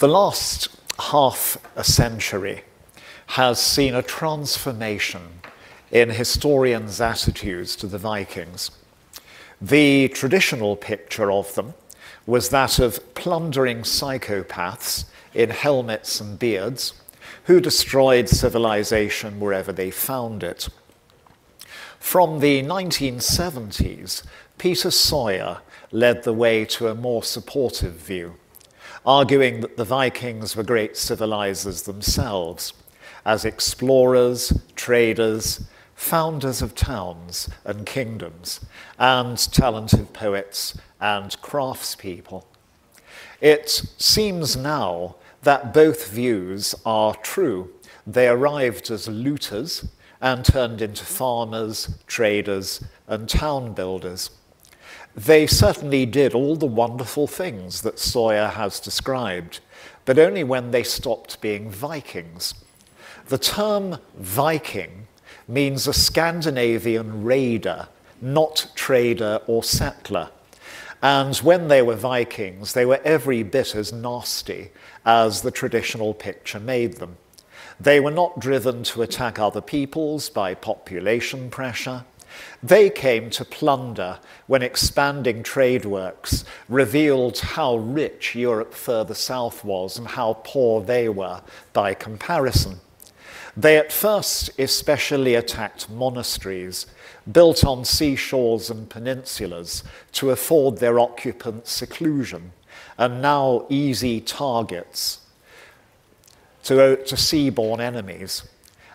The last half a century has seen a transformation in historians' attitudes to the Vikings. The traditional picture of them was that of plundering psychopaths in helmets and beards who destroyed civilization wherever they found it. From the 1970s, Peter Sawyer led the way to a more supportive view, arguing that the Vikings were great civilizers themselves, as explorers, traders, founders of towns and kingdoms, and talented poets and craftspeople. It seems now that both views are true. They arrived as looters and turned into farmers, traders, and town builders. They certainly did all the wonderful things that Sawyer has described, but only when they stopped being Vikings. The term Viking means a Scandinavian raider, not trader or settler. And when they were Vikings, they were every bit as nasty as the traditional picture made them. They were not driven to attack other peoples by population pressure. They came to plunder when expanding trade works revealed how rich Europe further south was and how poor they were by comparison. They at first especially attacked monasteries built on seashores and peninsulas to afford their occupants seclusion, and now easy targets to sea-born enemies.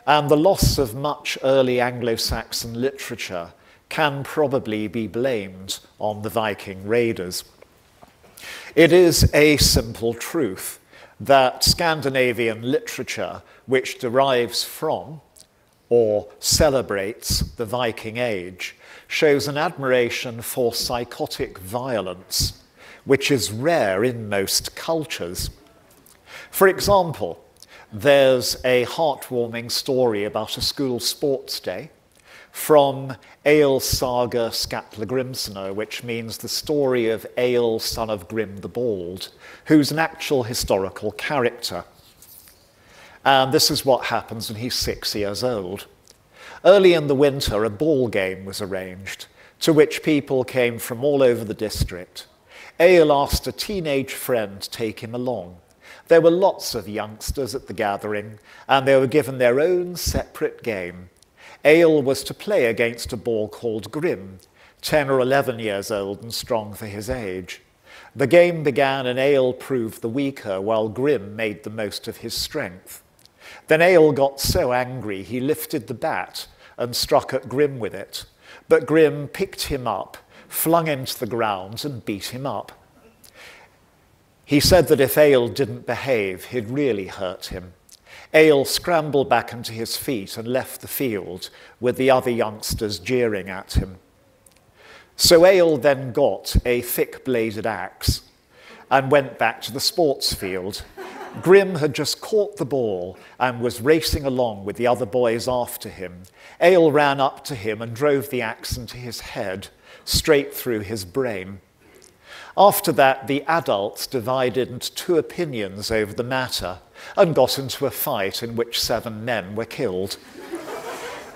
And the loss of much early Anglo-Saxon literature can probably be blamed on the Viking raiders. It is a simple truth that Scandinavian literature, which derives from or celebrates the Viking Age, shows an admiration for psychotic violence, which is rare in most cultures. For example, there's a heartwarming story about a school sports day from Egil Skallagrimsson, which means the story of Egil, son of Grim the Bald, who's an actual historical character. And this is what happens when he's 6 years old. Early in the winter, a ball game was arranged, to which people came from all over the district. Egil asked a teenage friend to take him along. There were lots of youngsters at the gathering, and they were given their own separate game. Egil was to play against a boar called Grim, 10 or 11 years old and strong for his age. The game began, and Egil proved the weaker, while Grim made the most of his strength. Then Egil got so angry he lifted the bat and struck at Grim with it, but Grim picked him up, flung him to the ground and beat him up. He said that if Egil didn't behave, he'd really hurt him. Egil scrambled back onto his feet and left the field with the other youngsters jeering at him. So Egil then got a thick-bladed axe and went back to the sports field. Grim had just caught the ball and was racing along with the other boys after him. Egil ran up to him and drove the axe into his head, straight through his brain. After that, the adults divided into two opinions over the matter and got into a fight in which 7 men were killed.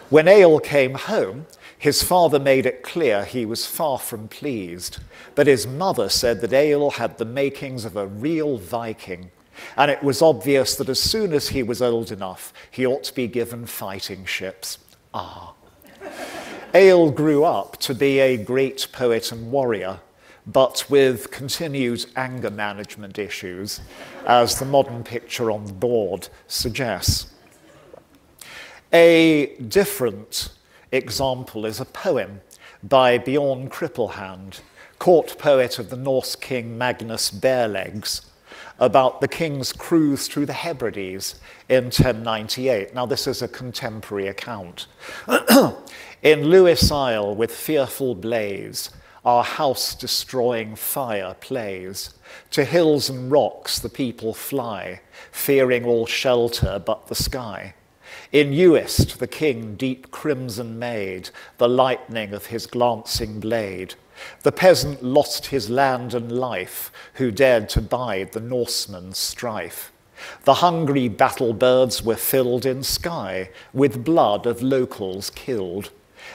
When Egil came home, his father made it clear he was far from pleased, but his mother said that Egil had the makings of a real Viking, and it was obvious that as soon as he was old enough, he ought to be given fighting ships. Ah. Egil grew up to be a great poet and warrior, but with continued anger management issues, as the modern picture on the board suggests. A different example is a poem by Bjorn Cripplehand, court poet of the Norse king Magnus Barelegs, about the king's cruise through the Hebrides in 1098. Now, this is a contemporary account. In Lewis Isle, with fearful blaze, our house-destroying fire plays. To hills and rocks the people fly, fearing all shelter but the sky. In Uist the king deep crimson made the lightning of his glancing blade, The peasant lost his land and life, who dared to bide the Norseman's strife. The hungry battle birds were filled in sky with blood of locals killed,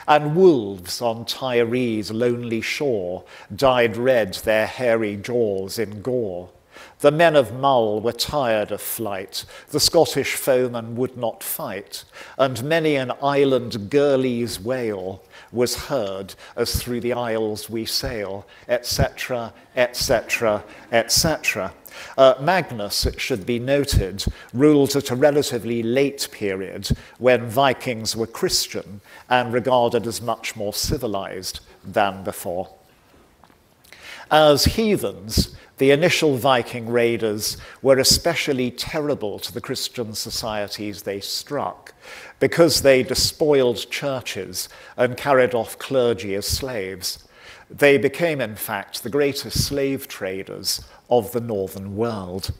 and wolves on Tyre's lonely shore dyed red their hairy jaws in gore. The men of Mull were tired of flight, the Scottish foemen would not fight, and many an island girlie's wail was heard as through the isles we sail, etc., etc., etc. Magnus, it should be noted, ruled at a relatively late period when Vikings were Christian and regarded as much more civilized than before. As heathens, the initial Viking raiders were especially terrible to the Christian societies they struck because they despoiled churches and carried off clergy as slaves. They became, in fact, the greatest slave traders of the northern world.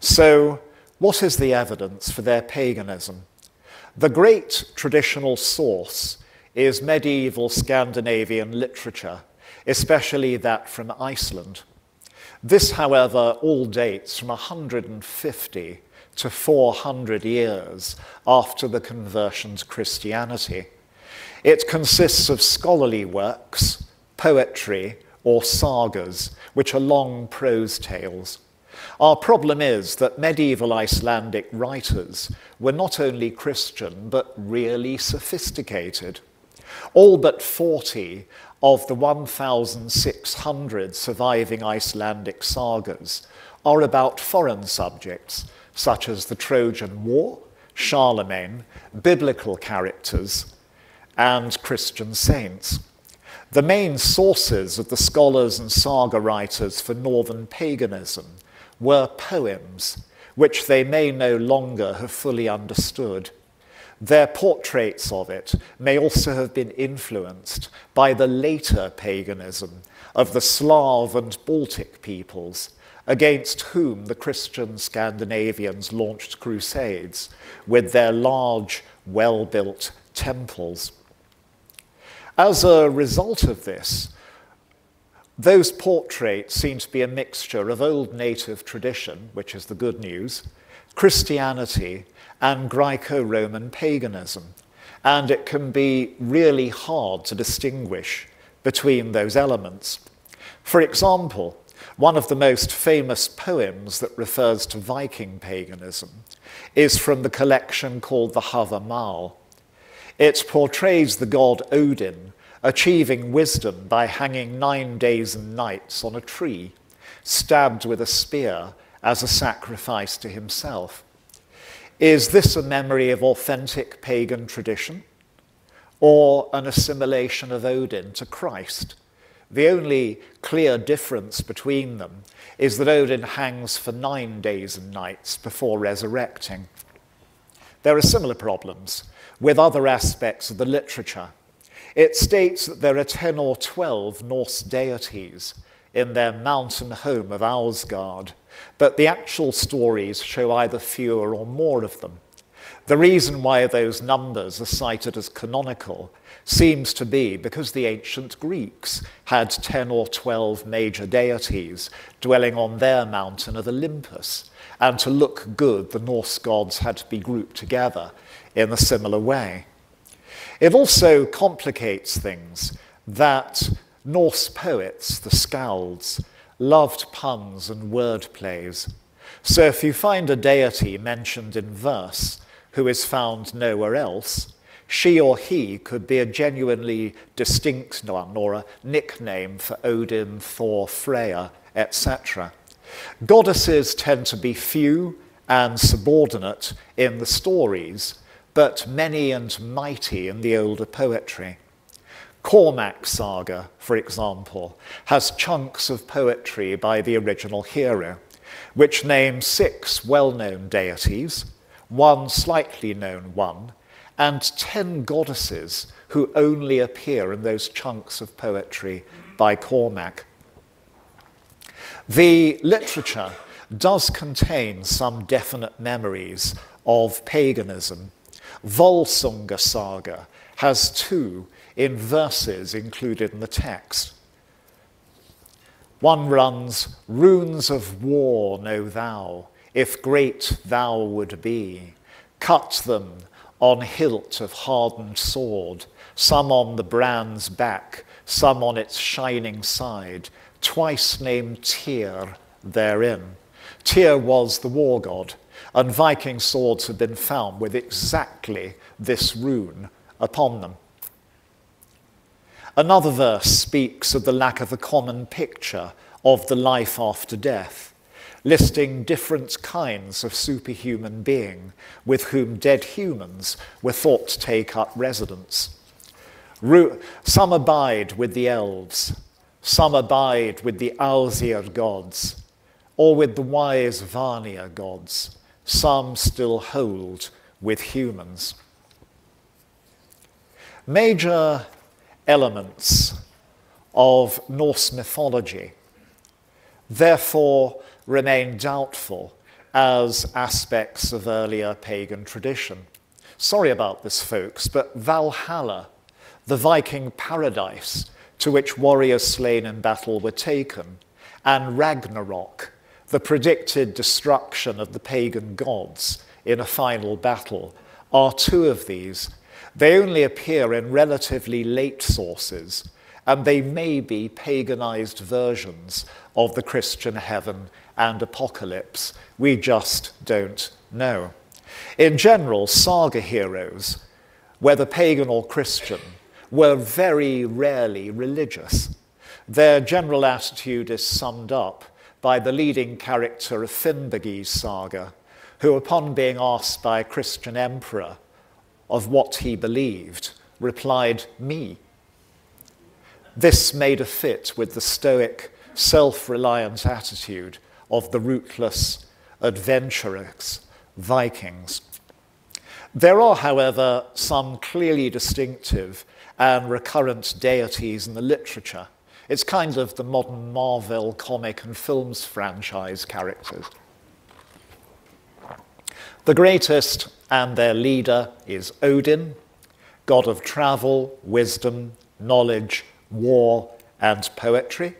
So, what is the evidence for their paganism? The great traditional source is medieval Scandinavian literature, especially that from Iceland. This, however, all dates from 150 to 400 years after the conversion to Christianity. It consists of scholarly works, poetry, or sagas, which are long prose tales. Our problem is that medieval Icelandic writers were not only Christian, but really sophisticated. All but 40 of the 1,600 surviving Icelandic sagas are about foreign subjects, such as the Trojan War, Charlemagne, biblical characters, and Christian saints. The main sources of the scholars and saga writers for northern paganism were poems, which they may no longer have fully understood. Their portraits of it may also have been influenced by the later paganism of the Slav and Baltic peoples, against whom the Christian Scandinavians launched crusades with their large, well-built temples. As a result of this, those portraits seem to be a mixture of old native tradition, which is the good news, Christianity, and Greco-Roman paganism, and it can be really hard to distinguish between those elements. For example, one of the most famous poems that refers to Viking paganism is from the collection called the Hávamál. It portrays the god Odin achieving wisdom by hanging 9 days and nights on a tree, stabbed with a spear as a sacrifice to himself. Is this a memory of authentic pagan tradition, or an assimilation of Odin to Christ? The only clear difference between them is that Odin hangs for 9 days and nights before resurrecting. There are similar problems with other aspects of the literature. It states that there are 10 or 12 Norse deities in their mountain home of Asgard, but the actual stories show either fewer or more of them. The reason why those numbers are cited as canonical seems to be because the ancient Greeks had 10 or 12 major deities dwelling on their mountain of Olympus, and to look good, the Norse gods had to be grouped together in a similar way. It also complicates things that Norse poets, the Skalds, loved puns and word plays. So if you find a deity mentioned in verse who is found nowhere else, she or he could be a genuinely distinct one or a nickname for Odin, Thor, Freya, etc. Goddesses tend to be few and subordinate in the stories, but many and mighty in the older poetry. Cormac's saga, for example, has chunks of poetry by the original hero, which names 6 well-known deities, 1 slightly known one, and 10 goddesses who only appear in those chunks of poetry by Cormac. The literature does contain some definite memories of paganism. Volsunga Saga has 2 in verses included in the text. One runs, runes of war know thou, if great thou would be. Cut them on hilt of hardened sword, some on the brand's back, some on its shining side, twice named Tyr therein. Tyr was the war god, and Viking swords had been found with exactly this rune upon them. Another verse speaks of the lack of a common picture of the life after death, listing different kinds of superhuman being with whom dead humans were thought to take up residence. Some abide with the elves, some abide with the Aesir gods, or with the wise Vanir gods, some still hold with humans. Major elements of Norse mythology therefore remain doubtful as aspects of earlier pagan tradition. Sorry about this, folks, but Valhalla, the Viking paradise to which warriors slain in battle were taken, and Ragnarok, the predicted destruction of the pagan gods in a final battle, are two of these. They only appear in relatively late sources, and they may be paganized versions of the Christian heaven and apocalypse. We just don't know. In general, saga heroes, whether pagan or Christian, were very rarely religious. Their general attitude is summed up by the leading character of Finnbogi's saga, who, upon being asked by a Christian emperor of what he believed, replied, "Me." This made a fit with the stoic, self-reliant attitude of the rootless, adventurous Vikings. There are, however, some clearly distinctive and recurrent deities in the literature. It's kind of the modern Marvel comic and films franchise characters. The greatest and their leader is Odin, god of travel, wisdom, knowledge, war, and poetry.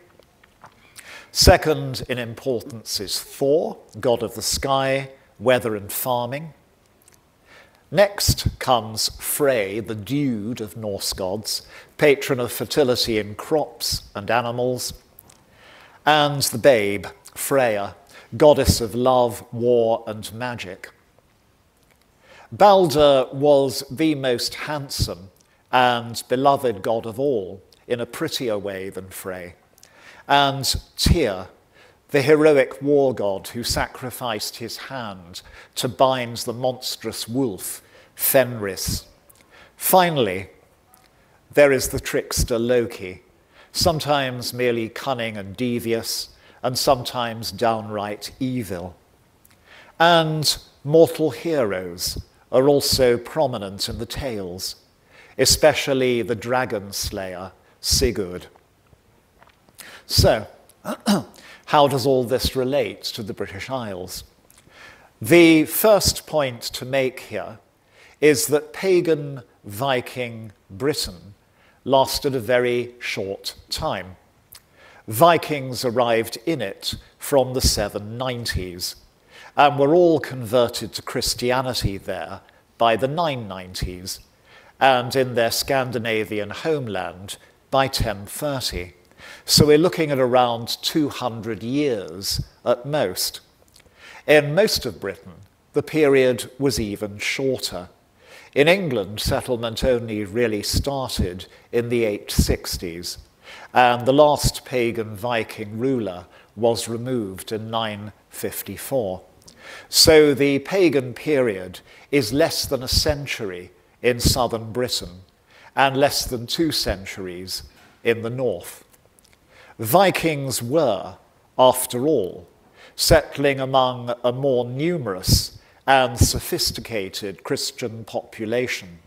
Second in importance is Thor, god of the sky, weather, and farming. Next comes Frey, the dude of Norse gods, patron of fertility in crops and animals. And the babe, Freya, goddess of love, war, and magic. Baldur was the most handsome and beloved god of all, in a prettier way than Frey. And Tyr, the heroic war god who sacrificed his hand to bind the monstrous wolf, Fenris. Finally, there is the trickster Loki, sometimes merely cunning and devious, and sometimes downright evil. And mortal heroes are also prominent in the tales, especially the dragon slayer, Sigurd. So, how does all this relate to the British Isles? The first point to make here is that pagan Viking Britain lasted a very short time. Vikings arrived in it from the 790s and were all converted to Christianity there by the 990s and in their Scandinavian homeland by 1030. So we're looking at around 200 years at most. In most of Britain, the period was even shorter. In England, settlement only really started in the 860s, and the last pagan Viking ruler was removed in 954. So the pagan period is less than a century in southern Britain, and less than 2 centuries in the north. Vikings were, after all, settling among a more numerous and sophisticated Christian population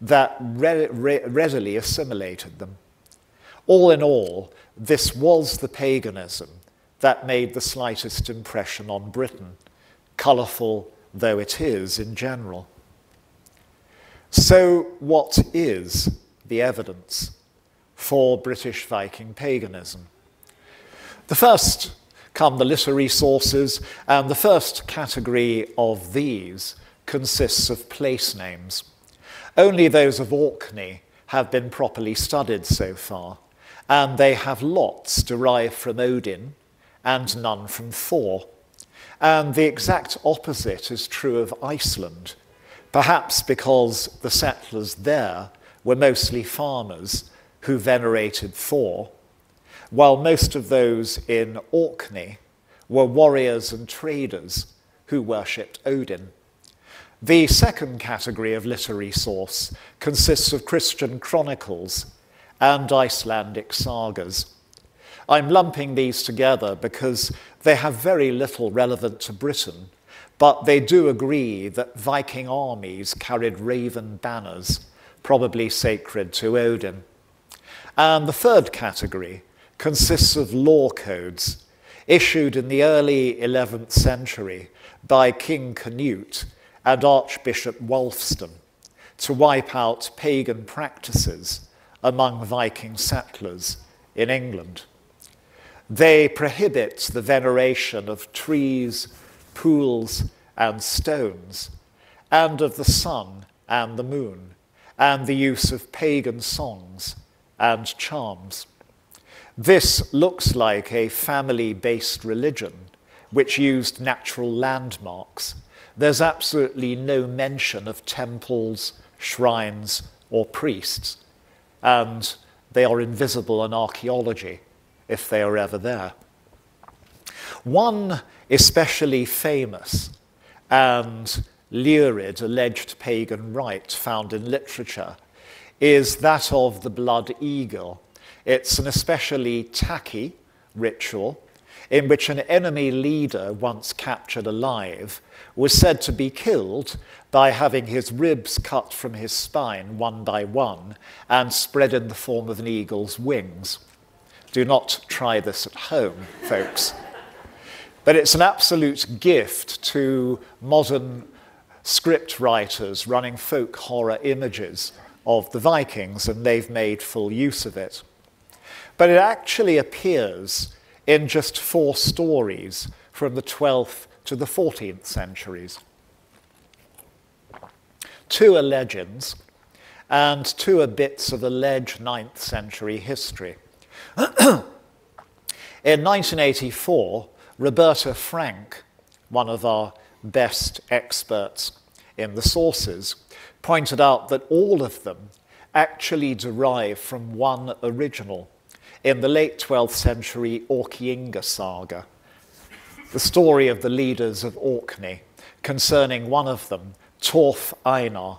that readily assimilated them. All in all, this was the paganism that made the slightest impression on Britain, colourful though it is in general. So what is the evidence for British Viking paganism? The first come the literary sources, and the first category of these consists of place names. Only those of Orkney have been properly studied so far, and they have lots derived from Odin and none from Thor. And the exact opposite is true of Iceland, perhaps because the settlers there were mostly farmers who venerated Thor, while most of those in Orkney were warriors and traders who worshipped Odin. The second category of literary source consists of Christian chronicles and Icelandic sagas. I'm lumping these together because they have very little relevant to Britain, but they do agree that Viking armies carried raven banners, probably sacred to Odin. And the third category consists of law codes issued in the early 11th century by King Canute and Archbishop Wulfstan to wipe out pagan practices among Viking settlers in England. They prohibit the veneration of trees, pools, and stones, and of the sun and the moon, and the use of pagan songs and charms. This looks like a family-based religion which used natural landmarks. There's absolutely no mention of temples, shrines, or priests, and they are invisible in archaeology, if they are ever there. One especially famous and lurid alleged pagan rite found in literature is that of the blood eagle. It's an especially tacky ritual in which an enemy leader, once captured alive, was said to be killed by having his ribs cut from his spine one by one and spread in the form of an eagle's wings. Do not try this at home, folks. But it's an absolute gift to modern script writers running folk horror images of the Vikings, and they've made full use of it. But it actually appears in just 4 stories from the 12th to the 14th centuries. 2 are legends, and 2 are bits of alleged 9th century history. In 1984, Roberta Frank, one of our best experts in the sources, pointed out that all of them actually derive from one original in the late 12th century Orkneyinga saga, the story of the leaders of Orkney, concerning one of them, Torf Einar.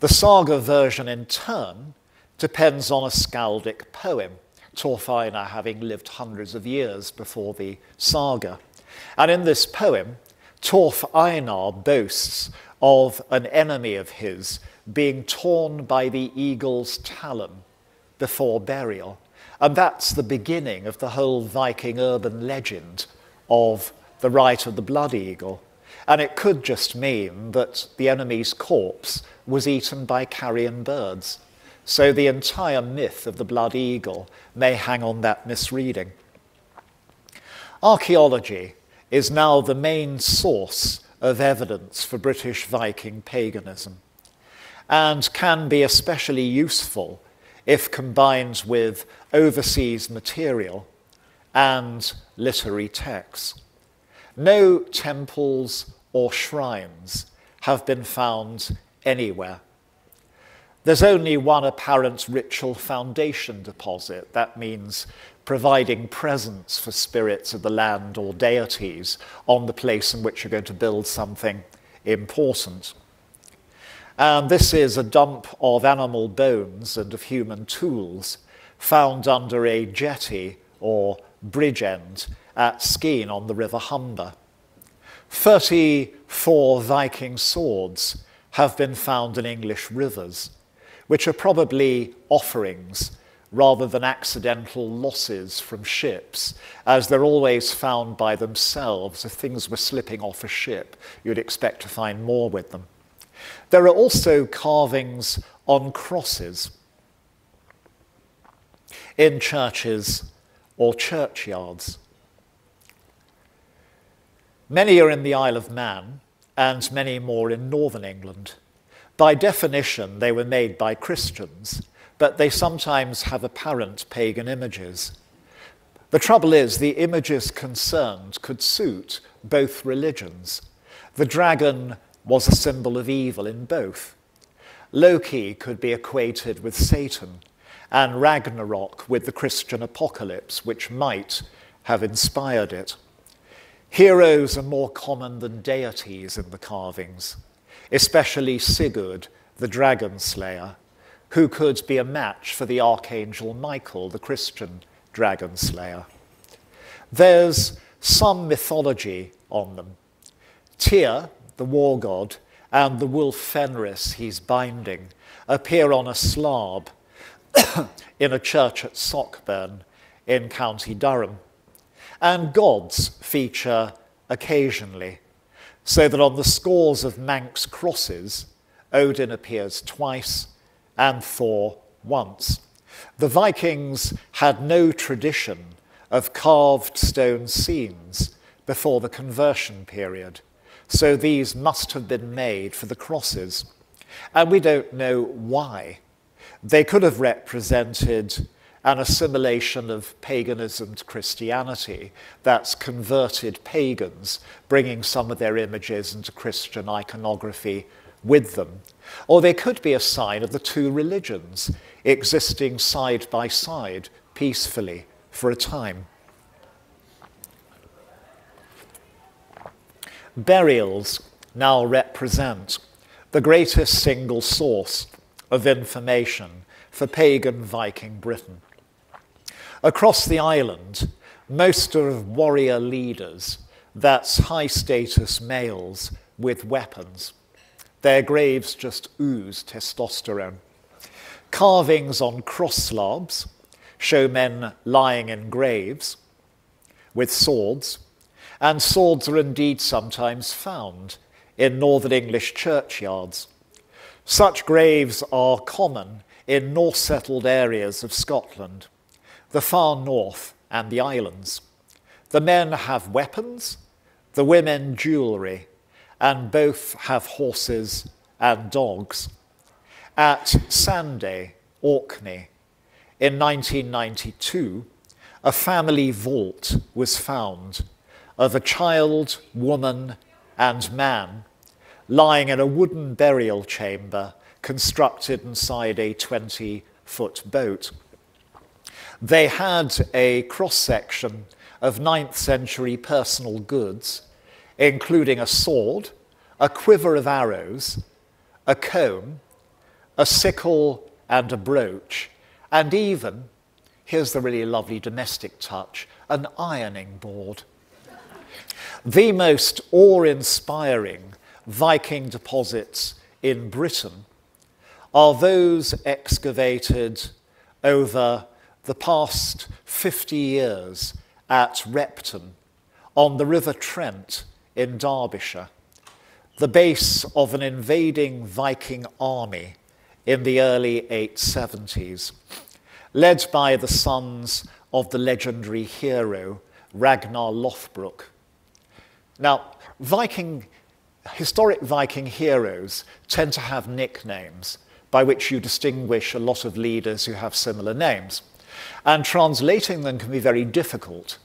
The saga version, in turn, depends on a skaldic poem, Torf Einar having lived hundreds of years before the saga. And in this poem, Torf Einar boasts of an enemy of his being torn by the eagle's talon before burial. And that's the beginning of the whole Viking urban legend of the rite of the blood eagle. And it could just mean that the enemy's corpse was eaten by carrion birds. So the entire myth of the blood eagle may hang on that misreading. Archaeology is now the main source of evidence for British Viking paganism, and can be especially useful if combined with overseas material and literary texts. No temples or shrines have been found anywhere. There's only one apparent ritual foundation deposit, that means providing presents for spirits of the land or deities on the place in which you're going to build something important. And this is a dump of animal bones and of human tools found under a jetty or bridge end at Skene on the River Humber. 34 Viking swords have been found in English rivers, which are probably offerings rather than accidental losses from ships, as they're always found by themselves. If things were slipping off a ship, you'd expect to find more with them. There are also carvings on crosses in churches or churchyards. Many are in the Isle of Man, and many more in northern England. By definition, they were made by Christians, but they sometimes have apparent pagan images. The trouble is, the images concerned could suit both religions. The dragon was a symbol of evil in both. Loki could be equated with Satan, and Ragnarok with the Christian apocalypse, which might have inspired it. Heroes are more common than deities in the carvings, especially Sigurd, the dragon slayer, who could be a match for the archangel Michael, the Christian dragon slayer. There's some mythology on them. Tyr, the war god, and the wolf Fenris he's binding appear on a slab in a church at Sockburn in County Durham. And gods feature occasionally, so that on the scores of Manx crosses, Odin appears twice and Thor once. The Vikings had no tradition of carved stone scenes before the conversion period, so these must have been made for the crosses. And we don't know why. They could have represented an assimilation of paganism to Christianity. That's converted pagans bringing some of their images into Christian iconography with them. Or they could be a sign of the two religions existing side by side peacefully for a time. Burials now represent the greatest single source of information for pagan Viking Britain. Across the island, most of warrior leaders, that's high-status males with weapons. Their graves just ooze testosterone. Carvings on cross slabs show men lying in graves with swords, and swords are indeed sometimes found in northern English churchyards. Such graves are common in Norse-settled areas of Scotland, the far north and the islands. The men have weapons, the women jewellery, and both have horses and dogs. At Sanday, Orkney, in 1992, a family vault was found of a child, woman, and man lying in a wooden burial chamber constructed inside a 20-foot boat. They had a cross-section of 9th century personal goods, including a sword, a quiver of arrows, a comb, a sickle and a brooch, and even, here's the really lovely domestic touch, an ironing board. The most awe-inspiring Viking deposits in Britain are those excavated over the past 50 years at Repton on the River Trent in Derbyshire, the base of an invading Viking army in the early 870s, led by the sons of the legendary hero Ragnar Lothbrok. Now, historic Viking heroes tend to have nicknames by which you distinguish a lot of leaders who have similar names, and translating them can be very difficult.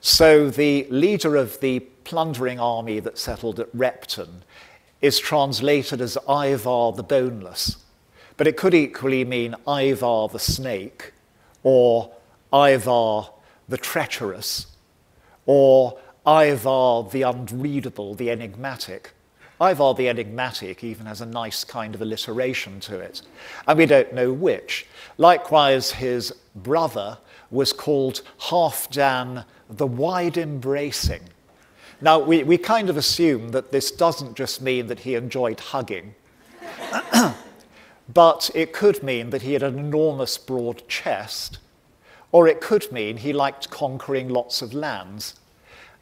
So the leader of the plundering army that settled at Repton is translated as Ivar the Boneless, but it could equally mean Ivar the Snake, or Ivar the Treacherous, or Ivar the Unreadable, the Enigmatic. Ivar the Enigmatic even has a nice kind of alliteration to it, and we don't know which. Likewise, his brother was called Halfdan the Wide Embracing. Now, we kind of assume that this doesn't just mean that he enjoyed hugging, but it could mean that he had an enormous broad chest, or it could mean he liked conquering lots of lands.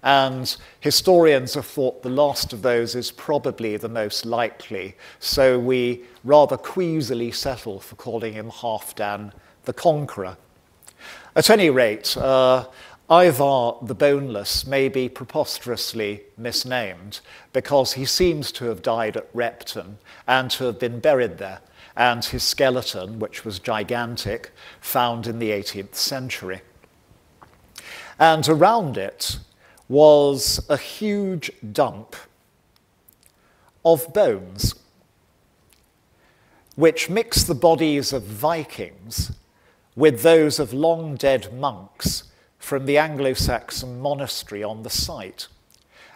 And historians have thought the last of those is probably the most likely, so we rather queasily settle for calling him Halfdan the Conqueror. At any rate, Ivar the Boneless may be preposterously misnamed because he seems to have died at Repton and to have been buried there, and his skeleton, which was gigantic, found in the 18th century. And around it was a huge dump of bones, which mixed the bodies of Vikings with those of long-dead monks from the Anglo-Saxon monastery on the site.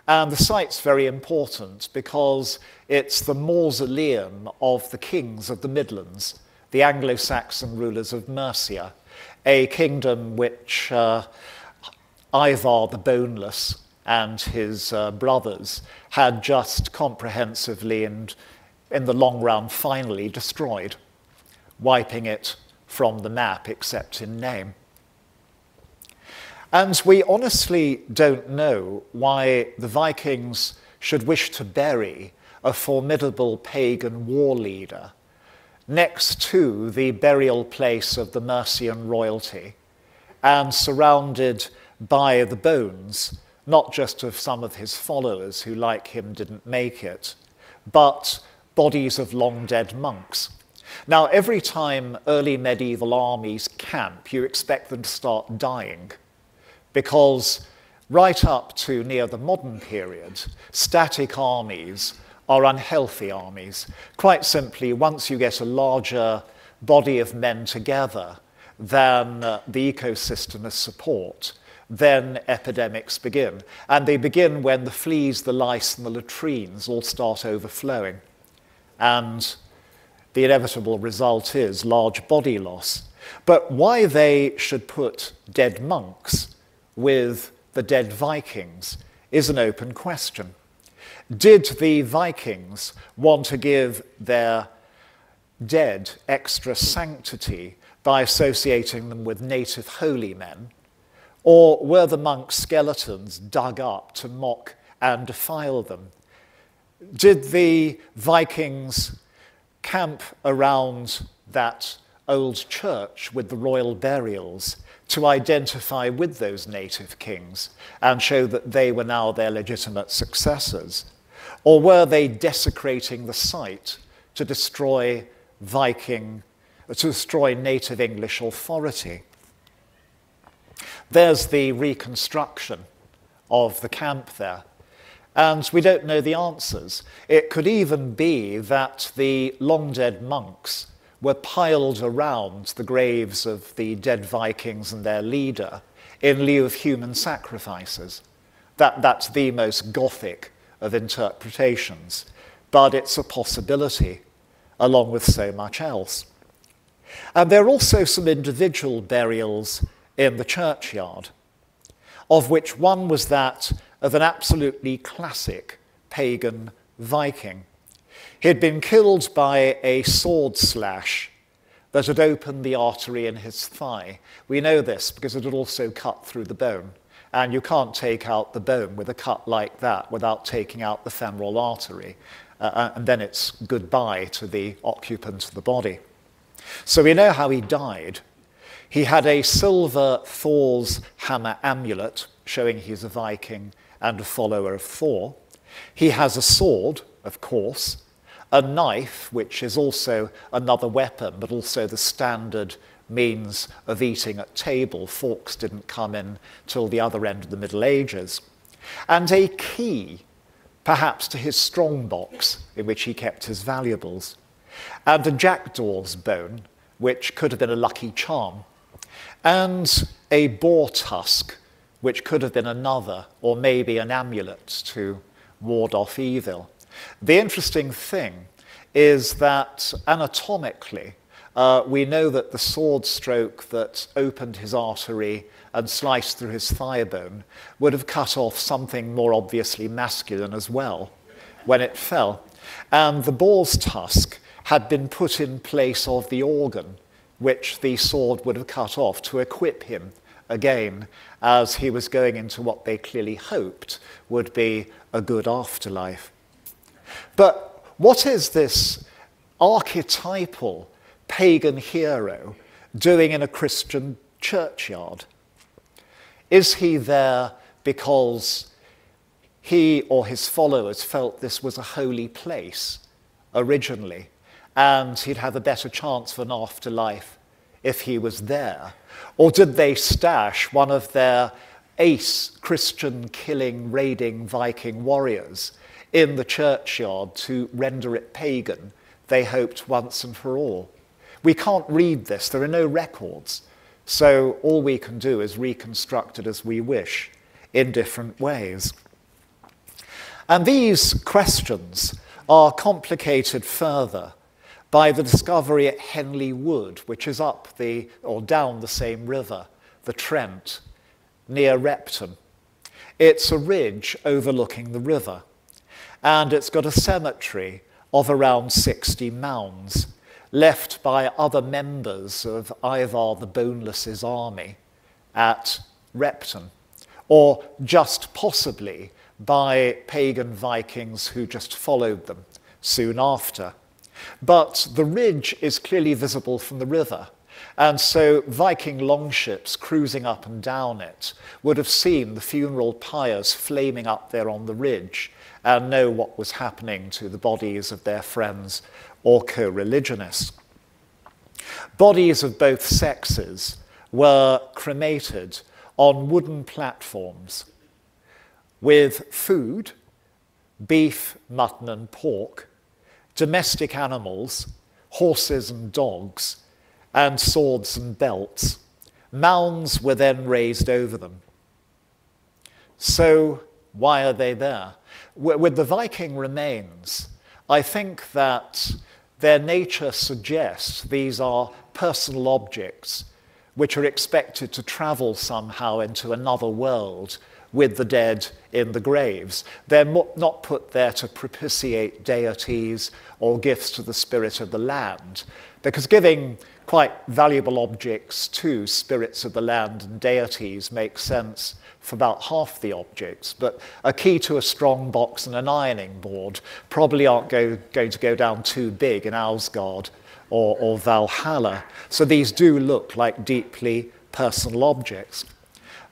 And the site's very important because it's the mausoleum of the kings of the Midlands, the Anglo-Saxon rulers of Mercia, a kingdom which Ivar the Boneless and his brothers had just comprehensively and, in the long run, finally destroyed, wiping it from the map except in name. And we honestly don't know why the Vikings should wish to bury a formidable pagan war leader next to the burial place of the Mercian royalty and surrounded by the bones, not just of some of his followers who, like him, didn't make it, but bodies of long-dead monks. Now, every time early medieval armies camp, you expect them to start dying, because right up to near the modern period, static armies are unhealthy armies. Quite simply, once you get a larger body of men together than the ecosystem is support, then epidemics begin. And they begin when the fleas, the lice, and the latrines all start overflowing. And the inevitable result is large body loss. But why they should put dead monks with the dead Vikings is an open question. Did the Vikings want to give their dead extra sanctity by associating them with native holy men, or were the monks' skeletons dug up to mock and defile them? Did the Vikings camp around that old church with the royal burials to identify with those native kings and show that they were now their legitimate successors? Or were they desecrating the site to destroy native English authority? There's the reconstruction of the camp there, and we don't know the answers. It could even be that the long-dead monks were piled around the graves of the dead Vikings and their leader in lieu of human sacrifices. That's the most Gothic of interpretations, but it's a possibility, along with so much else. And there are also some individual burials in the churchyard, of which one was that of an absolutely classic pagan Viking. He had been killed by a sword slash that had opened the artery in his thigh. We know this because it had also cut through the bone, and you can't take out the bone with a cut like that without taking out the femoral artery, and then it's goodbye to the occupant of the body. So we know how he died. He had a silver Thor's hammer amulet, showing he's a Viking and a follower of Thor. He has a sword, of course, a knife, which is also another weapon, but also the standard means of eating at table. Forks didn't come in till the other end of the Middle Ages. And a key, perhaps to his strongbox, in which he kept his valuables. And a jackdaw's bone, which could have been a lucky charm. And a boar tusk, which could have been another, or maybe an amulet to ward off evil. The interesting thing is that anatomically, we know that the sword stroke that opened his artery and sliced through his thigh bone would have cut off something more obviously masculine as well when it fell. And the boar's tusk had been put in place of the organ which the sword would have cut off to equip him again as he was going into what they clearly hoped would be a good afterlife. But what is this archetypal pagan hero doing in a Christian churchyard? Is he there because he or his followers felt this was a holy place originally, and he'd have a better chance for an afterlife if he was there? Or did they stash one of their ace Christian killing, raiding Viking warriors in the churchyard to render it pagan, they hoped once and for all? We can't read this, there are no records, so all we can do is reconstruct it as we wish in different ways. And these questions are complicated further by the discovery at Henley Wood, which is up the, or down the same river, the Trent, near Repton. It's a ridge overlooking the river, and it's got a cemetery of around 60 mounds, left by other members of Ivar the Boneless's army at Repton, or just possibly by pagan Vikings who just followed them soon after. But the ridge is clearly visible from the river, and so Viking longships cruising up and down it would have seen the funeral pyres flaming up there on the ridge and know what was happening to the bodies of their friends or co-religionists. Bodies of both sexes were cremated on wooden platforms with food, beef, mutton and pork, domestic animals, horses and dogs, and swords and belts. Mounds were then raised over them. So why are they there? With the Viking remains, I think that their nature suggests these are personal objects which are expected to travel somehow into another world with the dead in the graves. They're not put there to propitiate deities or gifts to the spirit of the land, because giving quite valuable objects to spirits of the land and deities makes sense for about half the objects, but a key to a strong box and an ironing board probably aren't going to go down too big in Asgard or Valhalla. So these do look like deeply personal objects.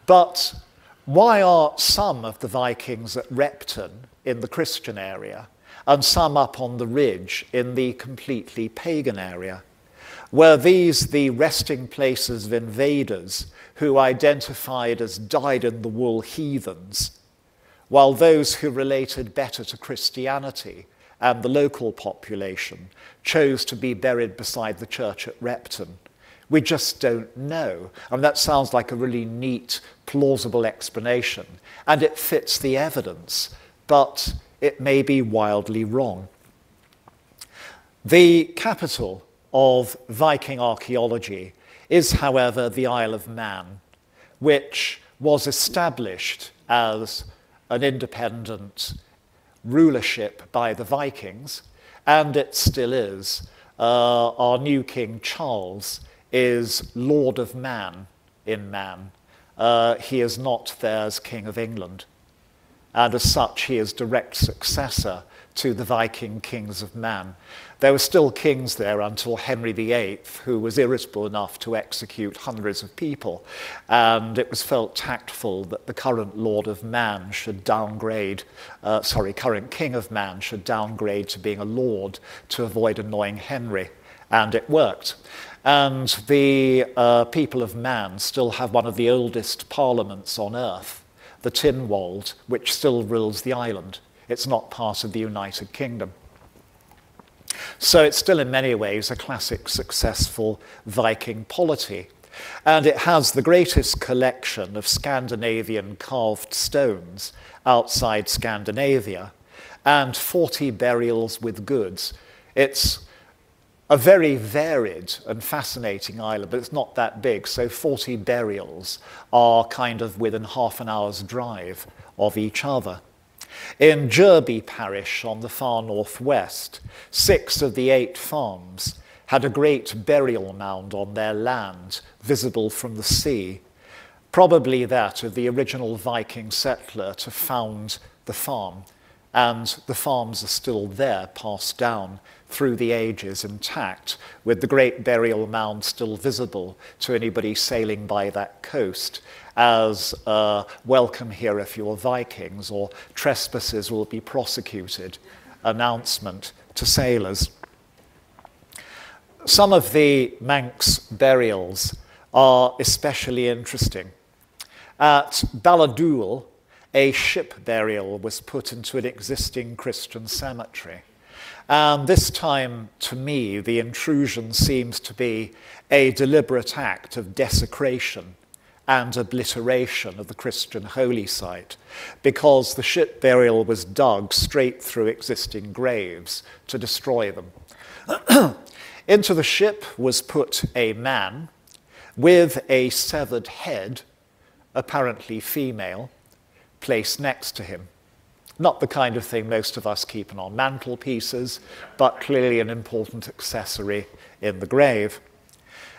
But why are some of the Vikings at Repton in the Christian area and some up on the ridge in the completely pagan area? Were these the resting places of invaders who identified as dyed-in-the-wool heathens, while those who related better to Christianity and the local population chose to be buried beside the church at Repton? We just don't know. I mean, that sounds like a really neat, plausible explanation, and it fits the evidence, but it may be wildly wrong. The capital of Viking archaeology is, however, the Isle of Man, which was established as an independent rulership by the Vikings, and it still is. Our new King Charles is Lord of Man in Man. He is not there as King of England, and as such he is direct successor to the Viking kings of Man. There were still kings there until Henry VIII, who was irritable enough to execute hundreds of people, and it was felt tactful that the current Lord of Man should downgrade, current King of Man should downgrade to being a lord to avoid annoying Henry, and it worked. And the people of Man still have one of the oldest parliaments on earth, the Tynwald, which still rules the island. It's not part of the United Kingdom. So it's still in many ways a classic successful Viking polity. And it has the greatest collection of Scandinavian carved stones outside Scandinavia and 40 burials with goods. It's a very varied and fascinating island, but it's not that big, so 40 burials are kind of within half an hour's drive of each other. In Gerby Parish on the far northwest, 6 of the 8 farms had a great burial mound on their land, visible from the sea, probably that of the original Viking settler to found the farm, and the farms are still there, passed down through the ages intact, with the great burial mound still visible to anybody sailing by that coast as welcome here if you're Vikings, or trespasses will be prosecuted announcement to sailors. Some of the Manx burials are especially interesting. At Balladool, a ship burial was put into an existing Christian cemetery. And this time, to me, the intrusion seems to be a deliberate act of desecration and obliteration of the Christian holy site, because the ship burial was dug straight through existing graves to destroy them. Into the ship was put a man with a severed head, apparently female, placed next to him. Not the kind of thing most of us keep on our mantelpieces, but clearly an important accessory in the grave.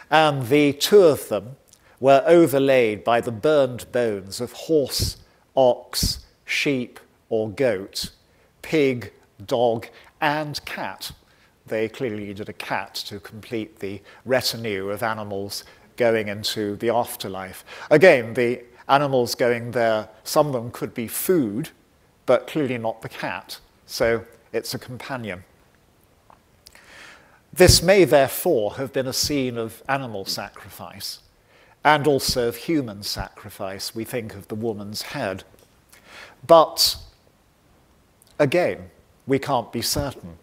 And the two of them were overlaid by the burned bones of horse, ox, sheep or goat, pig, dog and cat. They clearly needed a cat to complete the retinue of animals going into the afterlife. Again, the animals going there, some of them could be food, but clearly not the cat, so it's a companion. This may therefore have been a scene of animal sacrifice, and also of human sacrifice. We think of the woman's head. But again, we can't be certain,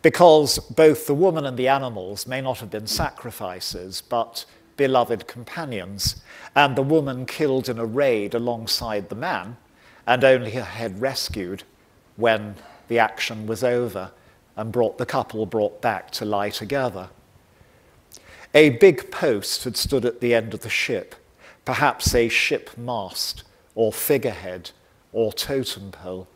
because both the woman and the animals may not have been sacrifices, but beloved companions, and the woman killed in a raid alongside the man, and only her head rescued when the action was over and the couple brought back to lie together. A big post had stood at the end of the ship, perhaps a ship mast or figurehead or totem pole,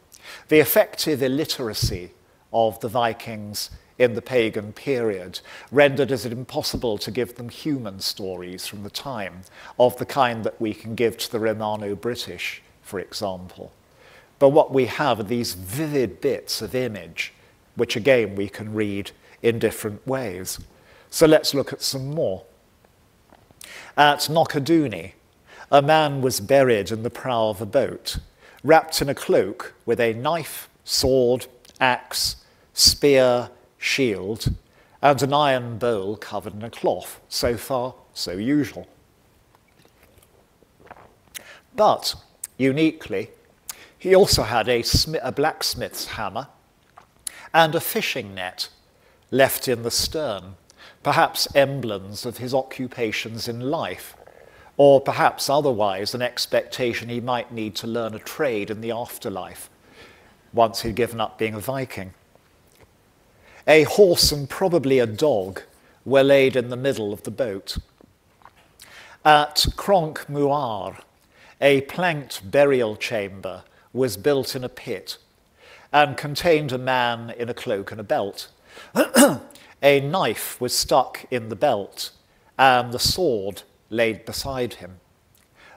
the effective illiteracy of the Vikings in the pagan period rendered it impossible to give them human stories from the time of the kind that we can give to the Romano-British, for example. But what we have are these vivid bits of image, which again we can read in different ways. So let's look at some more. At Knockaduni, a man was buried in the prow of a boat, wrapped in a cloak with a knife, sword, axe, spear, shield, and an iron bowl covered in a cloth. So far, so usual. But uniquely, he also had a blacksmith's hammer and a fishing net left in the stern, perhaps emblems of his occupations in life, or perhaps otherwise an expectation he might need to learn a trade in the afterlife once he'd given up being a Viking. A horse and probably a dog were laid in the middle of the boat. At Cronk-Muar, a planked burial chamber was built in a pit and contained a man in a cloak and a belt. A knife was stuck in the belt and the sword laid beside him.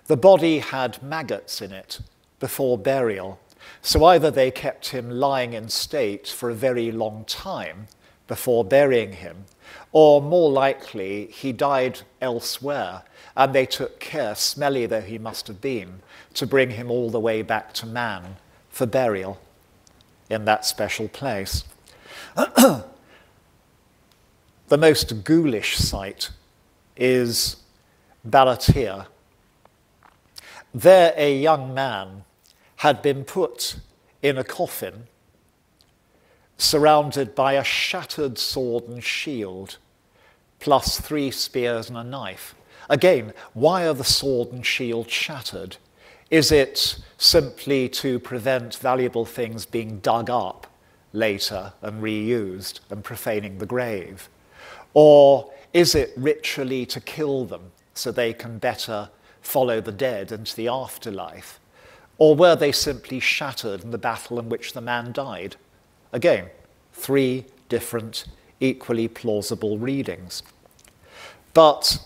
The body had maggots in it before burial, so either they kept him lying in state for a very long time before burying him, or more likely he died elsewhere and they took care, smelly though he must have been, to bring him all the way back to man for burial in that special place. The most ghoulish site is Balatir. There a young man had been put in a coffin surrounded by a shattered sword and shield, plus 3 spears and a knife. Again, why are the sword and shield shattered? Is it simply to prevent valuable things being dug up later and reused and profaning the grave? Or is it ritually to kill them so they can better follow the dead into the afterlife? Or were they simply shattered in the battle in which the man died? Again, 3 different, equally plausible readings. But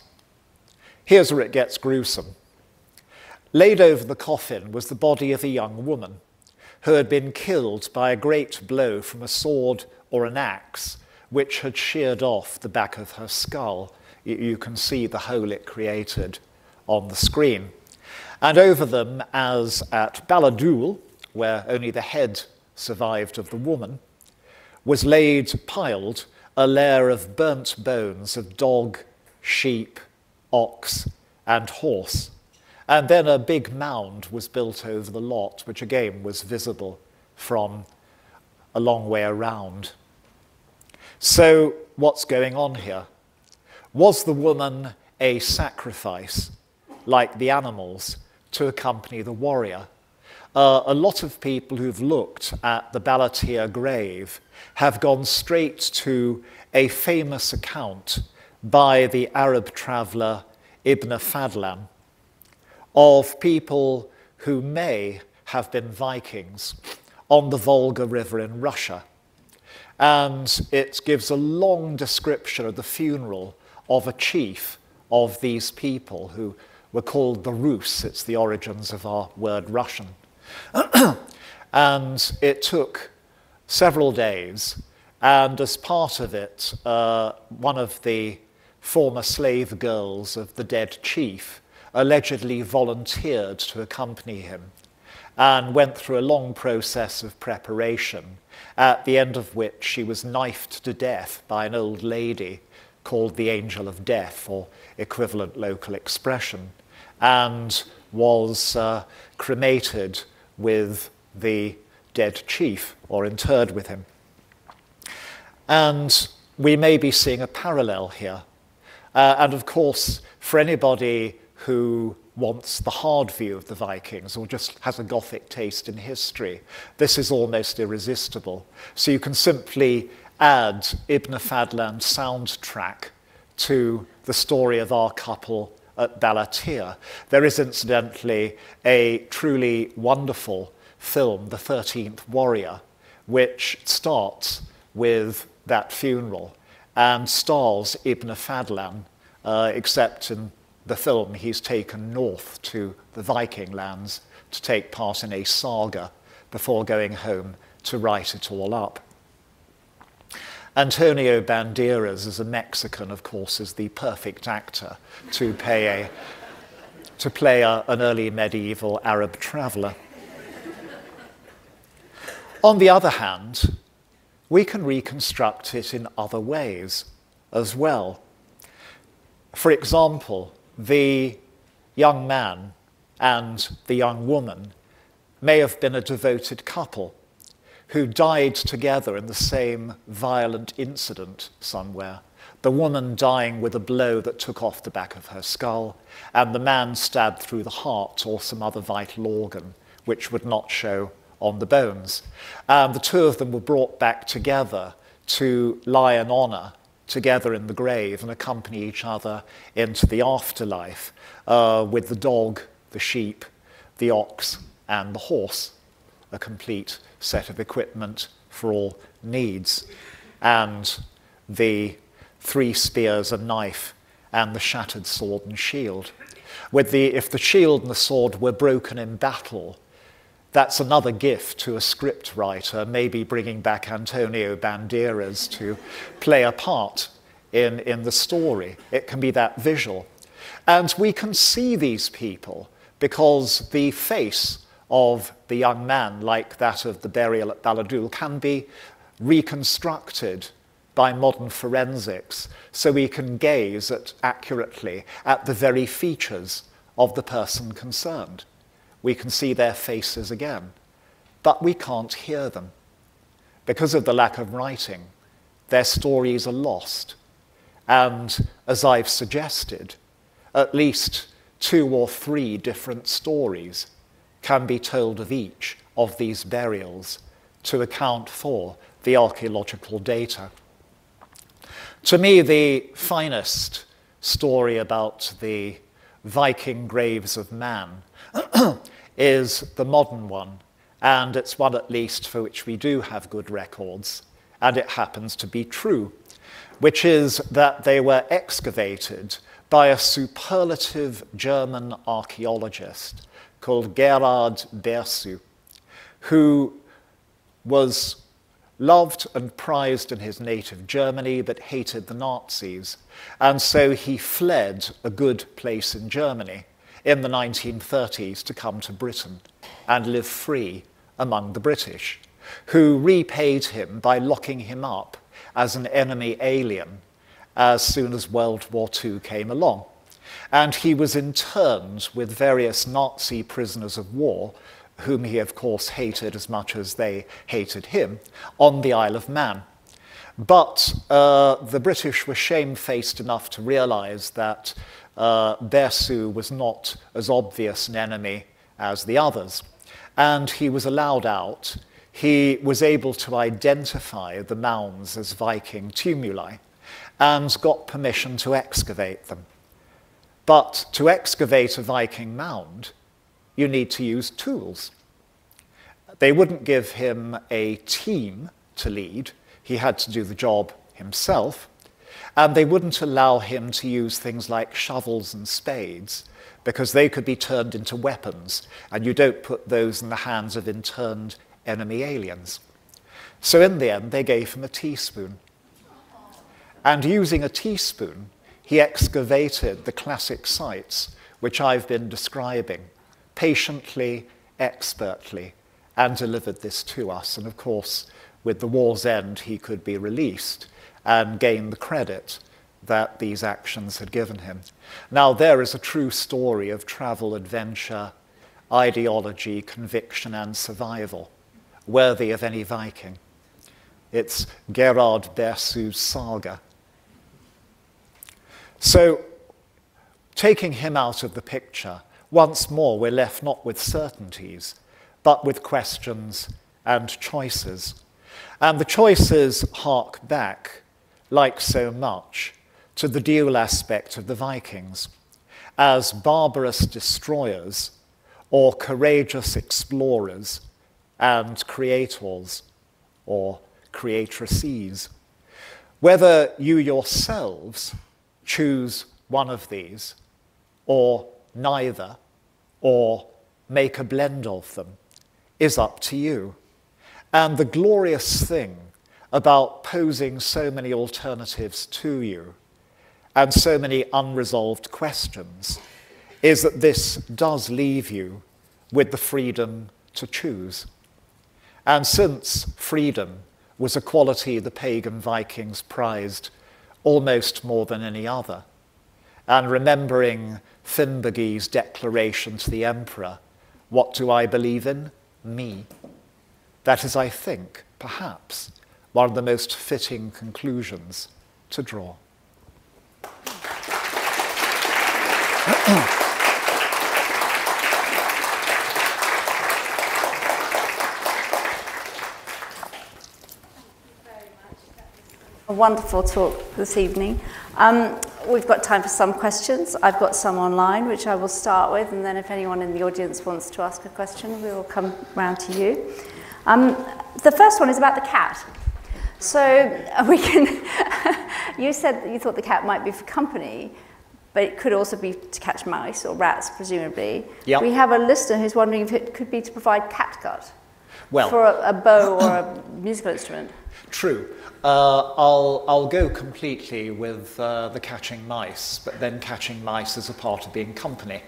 here's where it gets gruesome. Laid over the coffin was the body of a young woman who had been killed by a great blow from a sword or an axe, which had sheared off the back of her skull. You can see the hole it created on the screen. And over them, as at Balladool, where only the head survived of the woman, was laid, piled, a layer of burnt bones of dog, sheep, ox, and horse. And then a big mound was built over the lot, which again was visible from a long way around. So what's going on here? Was the woman a sacrifice, like the animals, to accompany the warrior? A lot of people who've looked at the Ballatir grave have gone straight to a famous account by the Arab traveller Ibn Fadlan of people who may have been Vikings on the Volga River in Russia. And it gives a long description of the funeral of a chief of these people who were called the Rus. It's the origins of our word Russian. And it took several days, and as part of it, one of the former slave girls of the dead chief allegedly volunteered to accompany him and went through a long process of preparation, at the end of which she was knifed to death by an old lady called the Angel of Death, or equivalent local expression, and was cremated with the dead chief, or interred with him. And we may be seeing a parallel here. And of course, for anybody who wants the hard view of the Vikings, or just has a Gothic taste in history, this is almost irresistible. So you can simply add Ibn Fadlan's soundtrack to the story of our couple at Ballatir. There is incidentally a truly wonderful film, The 13th Warrior, which starts with that funeral and stars Ibn Fadlan, except in the film he's taken north to the Viking lands to take part in a saga before going home to write it all up. Antonio Banderas, as a Mexican, of course, is the perfect actor to, play an early medieval Arab traveller. On the other hand, we can reconstruct it in other ways as well. For example, the young man and the young woman may have been a devoted couple who died together in the same violent incident somewhere. The woman dying with a blow that took off the back of her skull, and the man stabbed through the heart or some other vital organ, which would not show on the bones. The two of them were brought back together to lie in honor together in the grave and accompany each other into the afterlife with the dog, the sheep, the ox, and the horse, a complete set of equipment for all needs, and the three spears and knife, and the shattered sword and shield. If the shield and the sword were broken in battle, that's another gift to a script writer, maybe bringing back Antonio Banderas to play a part in the story. It can be that visual. And we can see these people because the face of the young man, like that of the burial at Balladool, can be reconstructed by modern forensics, so we can gaze accurately at the very features of the person concerned. We can see their faces again, but we can't hear them. Because of the lack of writing, their stories are lost. And as I've suggested, at least 2 or 3 different stories can be told of each of these burials to account for the archaeological data. To me, the finest story about the Viking graves of man is the modern one, and it's one at least for which we do have good records, and it happens to be true, which is that they were excavated by a superlative German archaeologist called Gerhard Bersu, who was loved and prized in his native Germany, but hated the Nazis. And so he fled a good place in Germany in the 1930s to come to Britain and live free among the British, who repaid him by locking him up as an enemy alien as soon as World War II came along. And he was interned with various Nazi prisoners of war, whom he, of course, hated as much as they hated him, on the Isle of Man. But the British were shamefaced enough to realize that Bersu was not as obvious an enemy as the others. And he was allowed out. He was able to identify the mounds as Viking tumuli and got permission to excavate them. But to excavate a Viking mound, you need to use tools. They wouldn't give him a team to lead. He had to do the job himself. And they wouldn't allow him to use things like shovels and spades, because they could be turned into weapons, and you don't put those in the hands of interned enemy aliens. So in the end, they gave him a teaspoon. And using a teaspoon, he excavated the classic sites, which I've been describing, patiently, expertly, and delivered this to us. And of course, with the war's end, he could be released and gain the credit that these actions had given him. Now, there is a true story of travel, adventure, ideology, conviction, and survival, worthy of any Viking. It's Gerhard Bersu's saga. So, taking him out of the picture, once more, we're left not with certainties, but with questions and choices. And the choices hark back, like so much, to the dual aspect of the Vikings, as barbarous destroyers or courageous explorers and creators or creatrices. Whether you yourselves choose one of these or neither, or make a blend of them, is up to you. And the glorious thing about posing so many alternatives to you and so many unresolved questions is that this does leave you with the freedom to choose. And since freedom was a quality the pagan Vikings prized almost more than any other, and remembering Finnbogi's declaration to the emperor, "What do I believe in? Me." That is, I think, perhaps, one of the most fitting conclusions to draw. A wonderful talk this evening. We've got time for some questions. I've got some online, which I will start with, and then if anyone in the audience wants to ask a question, we will come round to you. The first one is about the cat. So we can, you said that you thought the cat might be for company, but it could also be to catch mice or rats, presumably. Yep. We have a listener who's wondering if it could be to provide catgut for a bow or a musical instrument. True. I'll go completely with the catching mice, but then catching mice is a part of being company.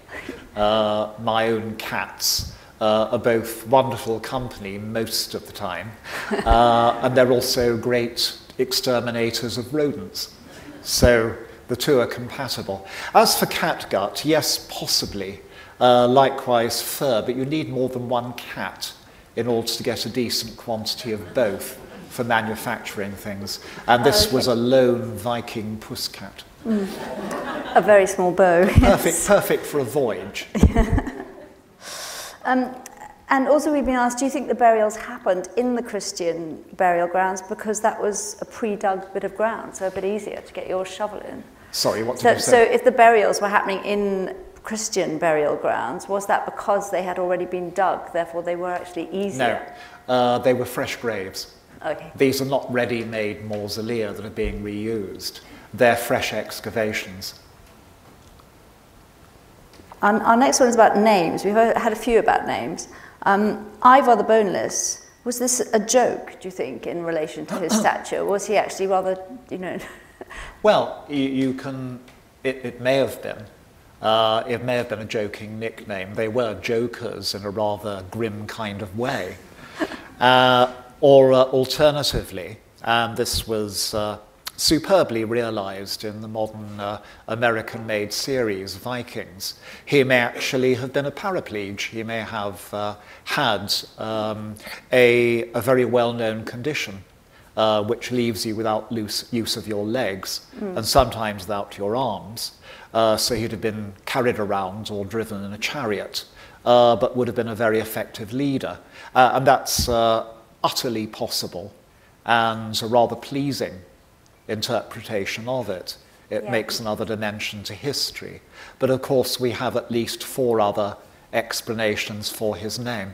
My own cats are both wonderful company most of the time, and they're also great exterminators of rodents. So the two are compatible. As for catgut, yes, possibly. Likewise fur, but you need more than one cat in order to get a decent quantity of both for manufacturing things. And this was a lone Viking pusscat. Mm. A very small bow. Perfect, perfect for a voyage. Yeah. And also we've been asked, do you think the burials happened in the Christian burial grounds because that was a pre-dug bit of ground, so a bit easier to get your shovel in? Sorry, what did you say? So if the burials were happening in Christian burial grounds, was that because they had already been dug, therefore they were actually easier? No, they were fresh graves. Okay. These are not ready-made mausolea that are being reused. They're fresh excavations. Our next one is about names. We've had a few about names. Ivar the Boneless, was this a joke, do you think, in relation to his stature? Was he actually rather, you know... Well, you can... It may have been. It may have been a joking nickname. They were jokers in a rather grim kind of way. Or alternatively, this was superbly realized in the modern American-made series, Vikings. He may actually have been a paraplegic. He may have had a very well-known condition, which leaves you without use of your legs, and sometimes without your arms. So he'd have been carried around or driven in a chariot, but would have been a very effective leader. And that's utterly possible and a rather pleasing interpretation of it. It makes another dimension to history. But of course, we have at least four other explanations for his name.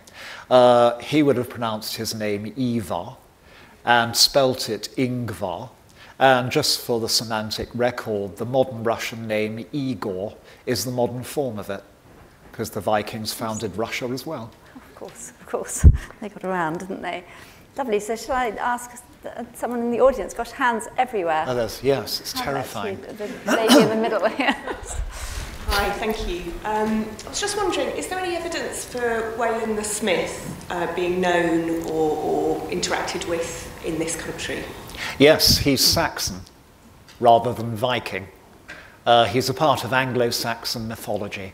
He would have pronounced his name Ivar, and spelt it Ingvar. And just for the semantic record, the modern Russian name Igor is the modern form of it, because the Vikings founded Russia as well. Of course, they got around, didn't they? Lovely. So shall I ask someone in the audience? Gosh, hands everywhere. Oh, yes, it's terrifying. The lady in the middle here. Hi, thank you. I was just wondering, is there any evidence for Wayland the Smith being known or interacted with in this country? Yes, he's Saxon rather than Viking. He's a part of Anglo-Saxon mythology.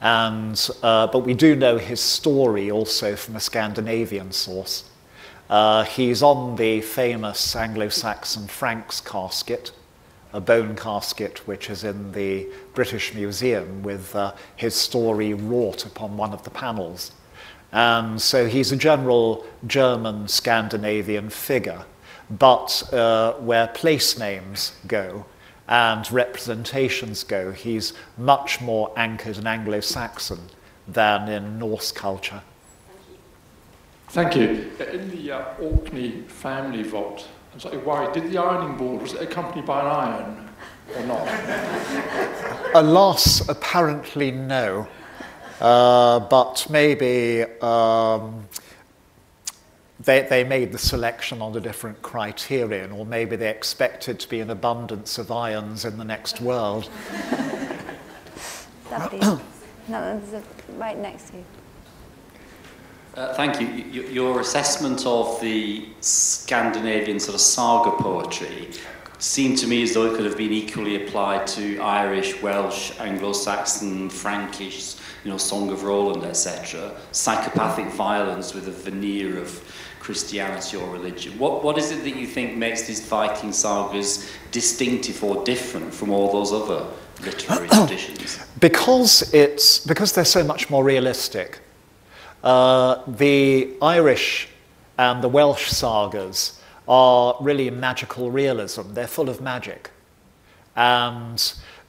But we do know his story also from a Scandinavian source. He's on the famous Anglo-Saxon Frank's casket, a bone casket which is in the British Museum with his story wrought upon one of the panels. So he's a general German-Scandinavian figure, but where place names go and representations go, he's much more anchored in Anglo-Saxon than in Norse culture. Thank you. In the Orkney family vault, I'm sorry, why did the ironing board, was it accompanied by an iron or not? Alas, apparently no. But maybe they made the selection on a different criterion, or maybe they expected to be an abundance of irons in the next world. Lovely. No, that's right next to you. Thank you. Your assessment of the Scandinavian sort of saga poetry seemed to me as though it could have been equally applied to Irish, Welsh, Anglo-Saxon, Frankish, you know, Song of Roland, etc. Psychopathic violence with a veneer of Christianity or religion. What is it that you think makes these Viking sagas distinctive or different from all those other literary traditions? Because they're so much more realistic. The Irish and the Welsh sagas are really magical realism. They're full of magic. And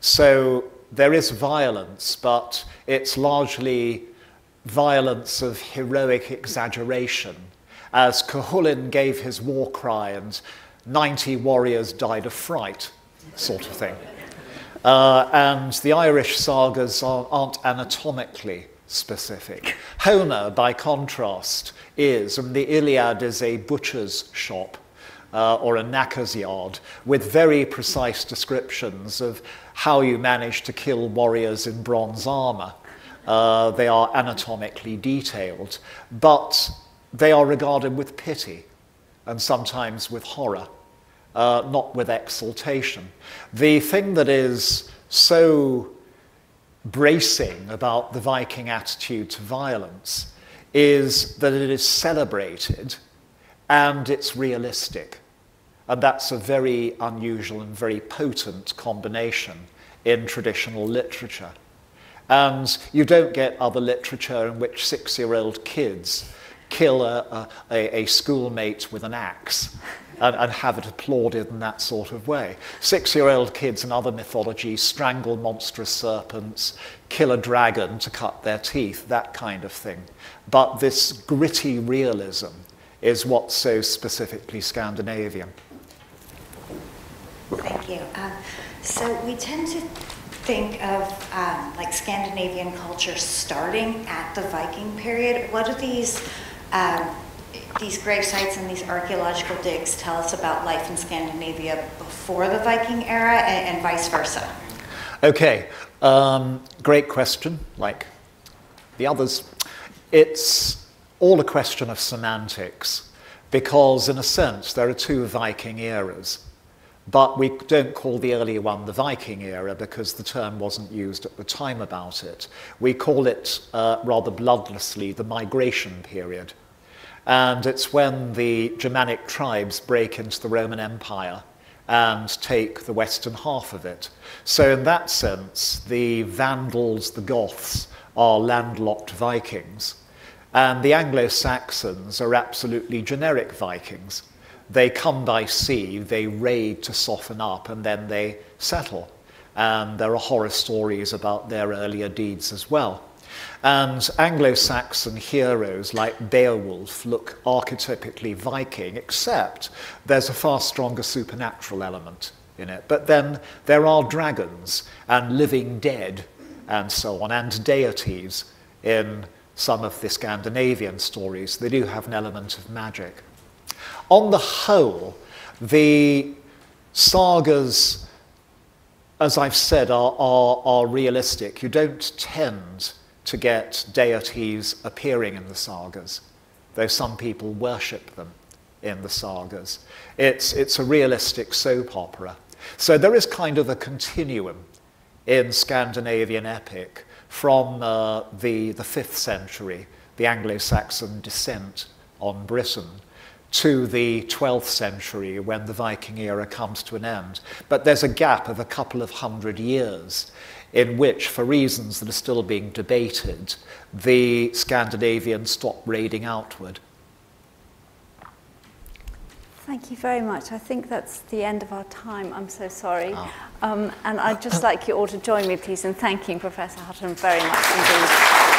so there is violence, but it's largely violence of heroic exaggeration. As Cuchulainn gave his war cry and 90 warriors died of fright, sort of thing. And the Irish sagas aren't anatomically specific. Homer, by contrast, is, and the Iliad is a butcher's shop or a knacker's yard, with very precise descriptions of how you manage to kill warriors in bronze armor. They are anatomically detailed, but they are regarded with pity and sometimes with horror, not with exultation. The thing that is so bracing about the Viking attitude to violence is that it is celebrated and it's realistic. And that's a very unusual and very potent combination in traditional literature. And you don't get other literature in which six-year-old kids kill a schoolmate with an axe and have it applauded in that sort of way. Six-year-old kids in other mythologies strangle monstrous serpents, kill a dragon to cut their teeth, that kind of thing. But this gritty realism is what's so specifically Scandinavian. Thank you. So we tend to think of like Scandinavian culture starting at the Viking period. What do these grave sites and these archaeological digs tell us about life in Scandinavia before the Viking era and vice versa? Okay, great question, like the others. It's all a question of semantics, because in a sense there are two Viking eras, but we don't call the earlier one the Viking era because the term wasn't used at the time about it. We call it rather bloodlessly the migration period, and it's when the Germanic tribes break into the Roman Empire and take the western half of it. So in that sense, the Vandals, the Goths, are landlocked Vikings, and the Anglo-Saxons are absolutely generic Vikings. They come by sea, they raid to soften up, and then they settle. And there are horror stories about their earlier deeds as well. And Anglo-Saxon heroes like Beowulf look archetypically Viking, except there's a far stronger supernatural element in it. But then there are dragons and living dead and so on, and deities in some of the Scandinavian stories. They do have an element of magic. On the whole, the sagas, as I've said, are realistic. You don't tend to get deities appearing in the sagas, though some people worship them in the sagas. It's a realistic soap opera. So there is kind of a continuum in Scandinavian epic from the 5th century, the Anglo-Saxon descent on Britain, to the 12th century when the Viking era comes to an end. But there's a gap of a couple of hundred years in which, for reasons that are still being debated, the Scandinavians stop raiding outward. Thank you very much. I think that's the end of our time. I'm so sorry. Oh. And I'd just like you all to join me, please, in thanking Professor Hutton very much indeed.